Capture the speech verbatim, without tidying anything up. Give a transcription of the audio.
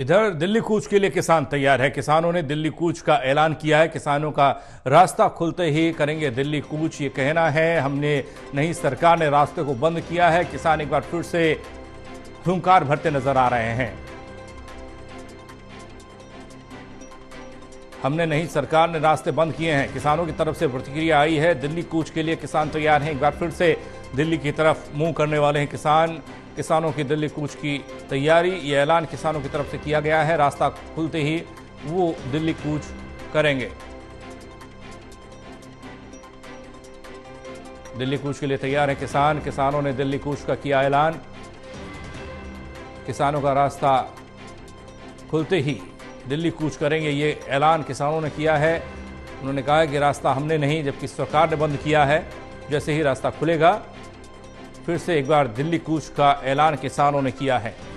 इधर दिल्ली कूच के लिए किसान तैयार है। किसानों ने दिल्ली कूच का ऐलान किया है। किसानों का रास्ता खुलते ही करेंगे दिल्ली कूच, ये कहना है। हमने नहीं, सरकार ने रास्ते को बंद किया है। किसान एक बार फिर से हुंकार भरते नजर आ रहे हैं। हमने नहीं, सरकार ने रास्ते बंद किए हैं। किसानों की तरफ से प्रतिक्रिया आई है। दिल्ली कूच के लिए किसान तैयार हैं। एक बार फिर से दिल्ली की तरफ मुंह करने वाले हैं किसान। किसानों की दिल्ली कूच की तैयारी, ये ऐलान किसानों की तरफ से किया गया है। रास्ता खुलते ही वो दिल्ली कूच करेंगे। दिल्ली कूच के लिए तैयार है किसान। किसानों ने दिल्ली कूच का किया ऐलान। किसानों का रास्ता खुलते ही दिल्ली कूच करेंगे, ये ऐलान किसानों ने किया है। उन्होंने कहा कि रास्ता हमने नहीं, जबकि सरकार ने बंद किया है। जैसे ही रास्ता खुलेगा, फिर से एक बार दिल्ली कूच का ऐलान किसानों ने किया है।